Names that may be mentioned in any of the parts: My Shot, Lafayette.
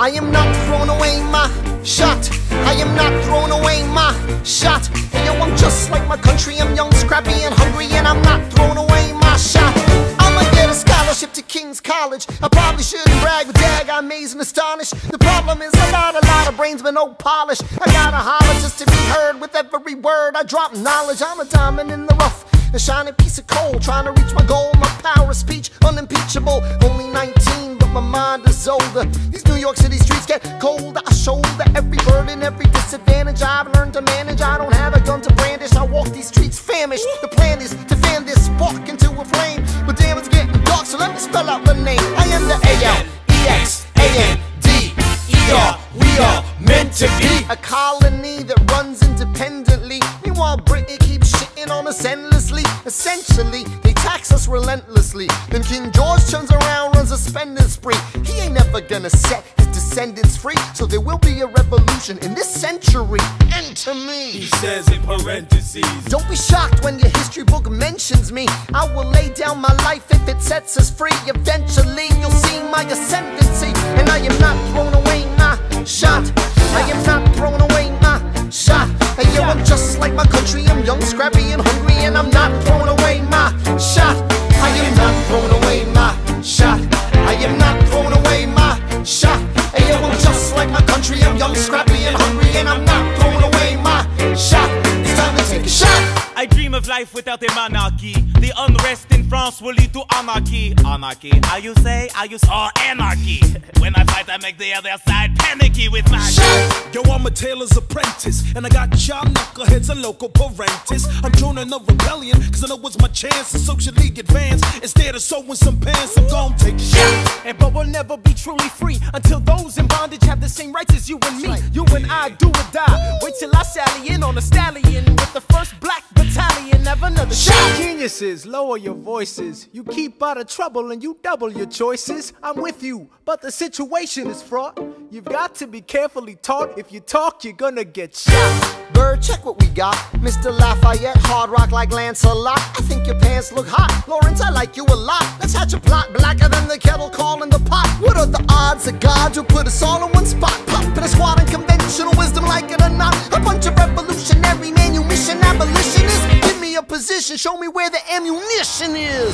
I am not throwing away my shot. I am not throwing away my shot. And yo, I'm just like my country. I'm young, scrappy, and hungry, and I'm not throwing away my shot. I'ma get a scholarship to King's College. I probably shouldn't brag, but dag, I amaze and astonish. The problem is a lot of brains, but no polish. I gotta holler just to be heard with every word. I drop knowledge. I'm a diamond in the rough, a shining piece of coal, trying to reach my goal. My power of speech, unimpeachable. Only 19, but my mind is older. These New York City streets get colder. I shoulder every burden, every disadvantage I've learned to manage. I don't have a gun to brandish. I walk these streets famished. The plan is to fan this spark into a flame, but damn, it's getting dark, so let me spell out the name. I am the A-L-E-X-A-N-D-E-R. We are meant to be a colony that runs independently. Meanwhile, Britain keeps shitting on us endlessly. Essentially, they tax us relentlessly. Then King George turns around, runs a spending spree. He ain't never gonna set his descendants free, so there will be a revolution in this century. Enter me, he says in parentheses. Don't be shocked when your history book mentions me. I will lay down my life if it sets us free. Eventually, you'll see my ascendancy. And I am not thrown away my shot. I am not throwing away my shot. And yo, I'm just like my country. I'm young, scrappy, and hungry, and I'm not throwing away my shot. I am not throwing away my shot. I am not throwing away my shot. And yo, I'm just like my country. I'm young, scrappy, and hungry, and I'm not throwing away my shot. It's time to take a shot. I dream of life without a monarchy. The unrest in France will lead to anarchy. Anarchy, how you say? How you saw anarchy? When I fight, I make the other side panicky with my shot. Yo, I'm a tailor's apprentice, and I got y'all knuckleheads and local parentis. I'm joining the rebellion, cause I know it's my chance to socially advance. Instead of sewing some pants, I'm gon' take a shot. And but we'll never be truly free until those in bondage have the same rights as you and me. You and I do or die. Wait till I sally in on a stallion with the first black battalion. Never another shot. Geniuses, lower your voices. You keep out of trouble and you double your choices. I'm with you, but the situation is fraught. You've got to be carefully taught. If you talk, you're gonna get shot. Bird, check what we got. Mr. Lafayette, hard rock like Lancelot. I think your pants look hot. Lawrence, I like you a lot. Let's hatch a plot blacker than the kettle calling the pot. What are the odds of God who put us all in one spot? Pop in a squad and conventional wisdom, like it or not. A bunch of revolutionary manumission abolitionists. Give me a position, show me where the ammunition is.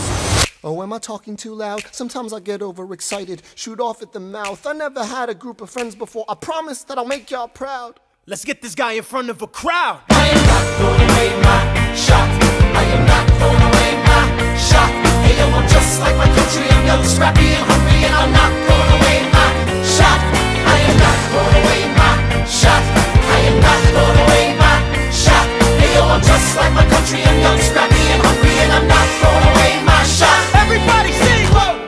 Oh, am I talking too loud? Sometimes I get overexcited, shoot off at the mouth. I never had a group of friends before. I promise that I'll make y'all proud. Let's get this guy in front of a crowd. I am not throwing away my shot. I am not throwing away my shot. Hey, yo, I'm just like my country. I'm young, scrappy, and hungry, and I'm not throwing away my shot. I am not throwing away my shot. I am not throwing away my shot. Hey, yo, I'm just like my country. I'm young, scrappy, and hungry, and I'm not throwing away my shot. Everybody sing! Whoa!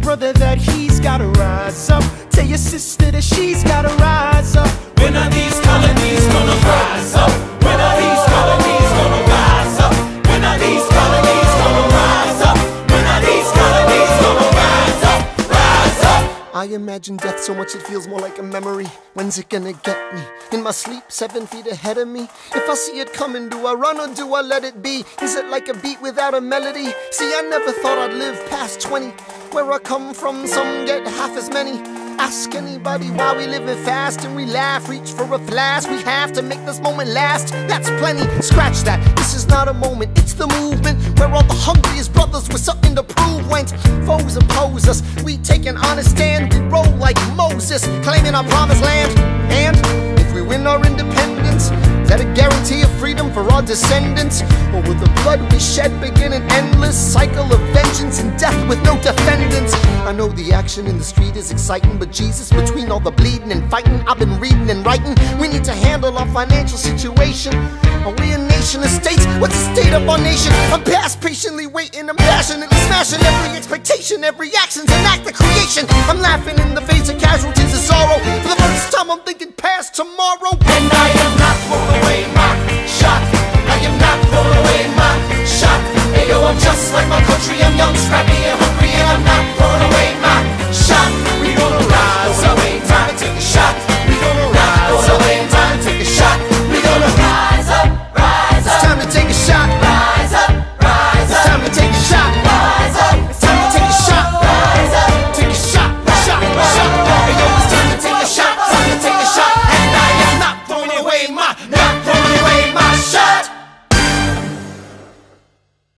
Brother that he's gotta rise up. Tell your sister that she's gotta rise up. When are these colonies gonna rise up? When are these colonies gonna rise up? When are these colonies gonna rise up? When are these colonies gonna rise up? Rise up! I imagine death so much it feels more like a memory. When's it gonna get me? In my sleep, 7 feet ahead of me. If I see it coming, do I run or do I let it be? Is it like a beat without a melody? See, I never thought I'd live past 20. Where I come from, some get half as many. Ask anybody why we live it fast, and we laugh, reach for a flask. We have to make this moment last, that's plenty. Scratch that, this is not a moment, it's the movement. Where all the hungriest brothers with something to prove went. Foes oppose us, we take an honest stand. We roll like Moses, claiming our promised land. And if we win our independence, is that a guarantee of freedom for our descendants? Or will the blood we shed begin an endless cycle of vengeance and death with no defendants? I know the action in the street is exciting, but Jesus, between all the bleeding and fighting, I've been reading and writing. We need to handle our financial situation. Are we a nation of states? What's the state of our nation? I'm past patiently waiting, I'm passionately smashing every expectation, every action's an act of creation. I'm laughing in the face of casualties and sorrow. For the first time I'm thinking past tomorrow. And I am not throwing away my